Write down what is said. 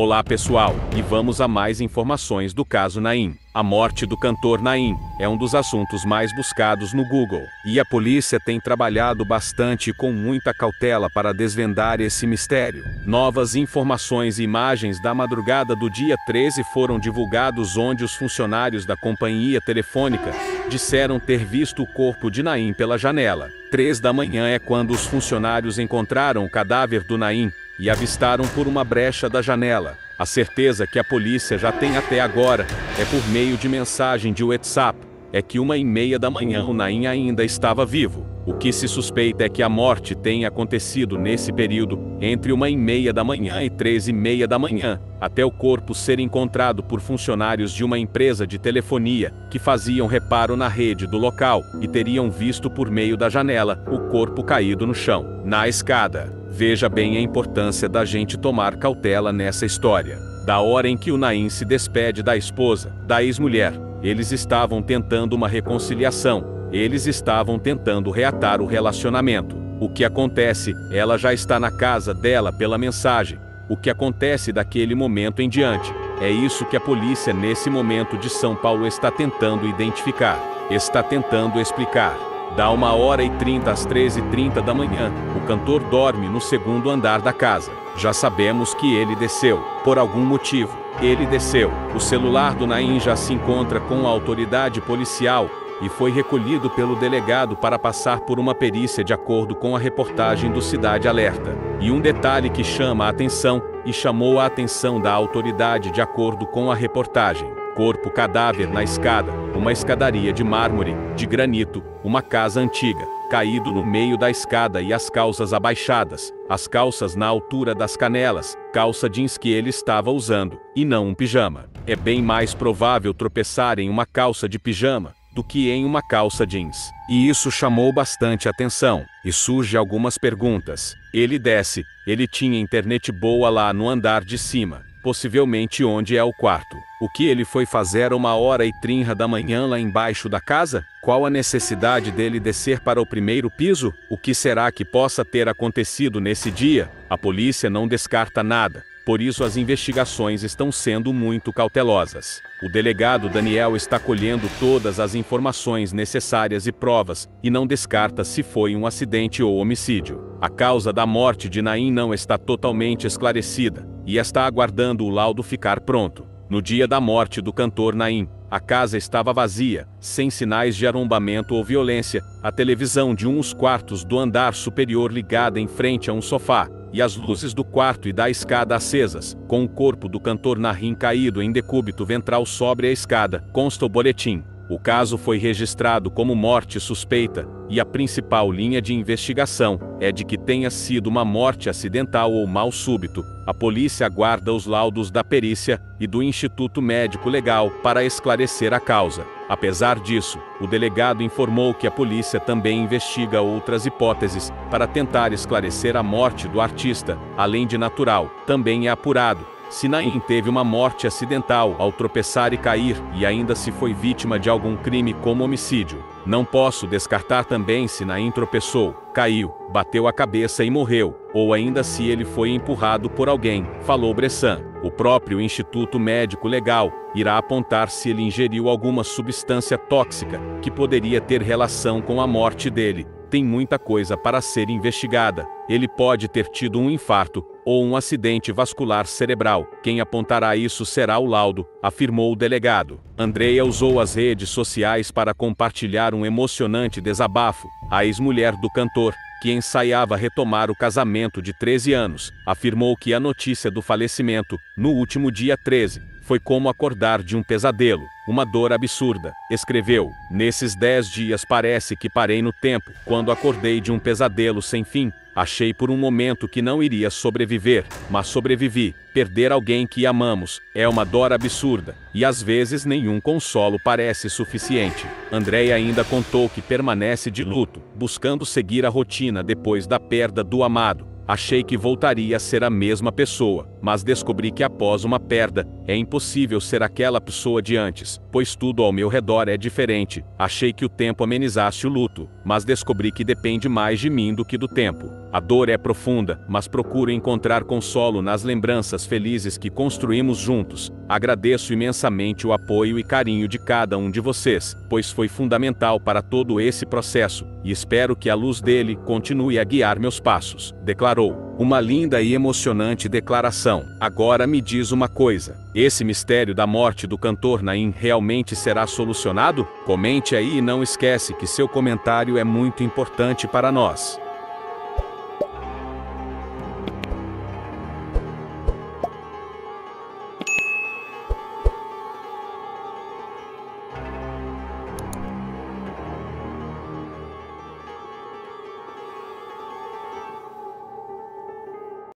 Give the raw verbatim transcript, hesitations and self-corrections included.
Olá pessoal, e vamos a mais informações do caso Naim. A morte do cantor Naim é um dos assuntos mais buscados no Google, e a polícia tem trabalhado bastante com muita cautela para desvendar esse mistério. Novas informações e imagens da madrugada do dia treze foram divulgados, onde os funcionários da companhia telefônica disseram ter visto o corpo de Naim pela janela. Três da manhã é quando os funcionários encontraram o cadáver do Naim e avistaram por uma brecha da janela. A certeza que a polícia já tem até agora é por meio de mensagem de WhatsApp, é que uma e meia da manhã o Naim ainda estava vivo. O que se suspeita é que a morte tenha acontecido nesse período, entre uma e meia da manhã e três e meia da manhã, até o corpo ser encontrado por funcionários de uma empresa de telefonia, que faziam reparo na rede do local, e teriam visto por meio da janela o corpo caído no chão, na escada. Veja bem a importância da gente tomar cautela nessa história. Da hora em que o Naim se despede da esposa, da ex-mulher, eles estavam tentando uma reconciliação. Eles estavam tentando reatar o relacionamento. O que acontece? Ela já está na casa dela pela mensagem. O que acontece daquele momento em diante? É isso que a polícia nesse momento de São Paulo está tentando identificar. Está tentando explicar. Dá uma hora e trinta às treze e trinta da manhã, o cantor dorme no segundo andar da casa. Já sabemos que ele desceu, por algum motivo. Ele desceu. O celular do Naim já se encontra com a autoridade policial e foi recolhido pelo delegado para passar por uma perícia de acordo com a reportagem do Cidade Alerta. E um detalhe que chama a atenção, e chamou a atenção da autoridade de acordo com a reportagem. Corpo cadáver na escada, uma escadaria de mármore, de granito, uma casa antiga, caído no meio da escada e as calças abaixadas, as calças na altura das canelas, calça jeans que ele estava usando, e não um pijama. É bem mais provável tropeçar em uma calça de pijama do que em uma calça jeans. E isso chamou bastante atenção, e surge algumas perguntas. Ele desce, ele tinha internet boa lá no andar de cima, possivelmente onde é o quarto. O que ele foi fazer uma hora e trinta da manhã lá embaixo da casa? Qual a necessidade dele descer para o primeiro piso? O que será que possa ter acontecido nesse dia? A polícia não descarta nada. Por isso as investigações estão sendo muito cautelosas. O delegado Daniel está colhendo todas as informações necessárias e provas, e não descarta se foi um acidente ou homicídio. A causa da morte de Naim não está totalmente esclarecida, e está aguardando o laudo ficar pronto. No dia da morte do cantor Naim, a casa estava vazia, sem sinais de arrombamento ou violência, a televisão de uns quartos do andar superior ligada em frente a um sofá, e as luzes do quarto e da escada acesas, com o corpo do cantor Nahim caído em decúbito ventral sobre a escada, consta o boletim. O caso foi registrado como morte suspeita, e a principal linha de investigação é de que tenha sido uma morte acidental ou mal súbito. A polícia aguarda os laudos da perícia e do Instituto Médico Legal para esclarecer a causa. Apesar disso, o delegado informou que a polícia também investiga outras hipóteses para tentar esclarecer a morte do artista. Além de natural, também é apurado se Naim teve uma morte acidental ao tropeçar e cair, e ainda se foi vítima de algum crime como homicídio. Não posso descartar também se Naim tropeçou, caiu, bateu a cabeça e morreu, ou ainda se ele foi empurrado por alguém, falou Bressan. O próprio Instituto Médico Legal irá apontar se ele ingeriu alguma substância tóxica que poderia ter relação com a morte dele. Tem muita coisa para ser investigada. Ele pode ter tido um infarto ou um acidente vascular cerebral. Quem apontará isso será o laudo, afirmou o delegado. Andreia usou as redes sociais para compartilhar um emocionante desabafo. A ex-mulher do cantor, que ensaiava retomar o casamento de treze anos, afirmou que a notícia do falecimento, no último dia treze, foi como acordar de um pesadelo, uma dor absurda. Escreveu: nesses dez dias parece que parei no tempo, quando acordei de um pesadelo sem fim. Achei por um momento que não iria sobreviver, mas sobrevivi. Perder alguém que amamos é uma dor absurda, e às vezes nenhum consolo parece suficiente. Andreia ainda contou que permanece de luto, buscando seguir a rotina depois da perda do amado. Achei que voltaria a ser a mesma pessoa, mas descobri que após uma perda, é impossível ser aquela pessoa de antes, pois tudo ao meu redor é diferente. Achei que o tempo amenizasse o luto, mas descobri que depende mais de mim do que do tempo. A dor é profunda, mas procuro encontrar consolo nas lembranças felizes que construímos juntos. Agradeço imensamente o apoio e carinho de cada um de vocês, pois foi fundamental para todo esse processo, e espero que a luz dele continue a guiar meus passos, declarou. Uma linda e emocionante declaração. Agora me diz uma coisa. Esse mistério da morte do cantor Naim realmente será solucionado? Comente aí e não esquece que seu comentário é muito importante para nós.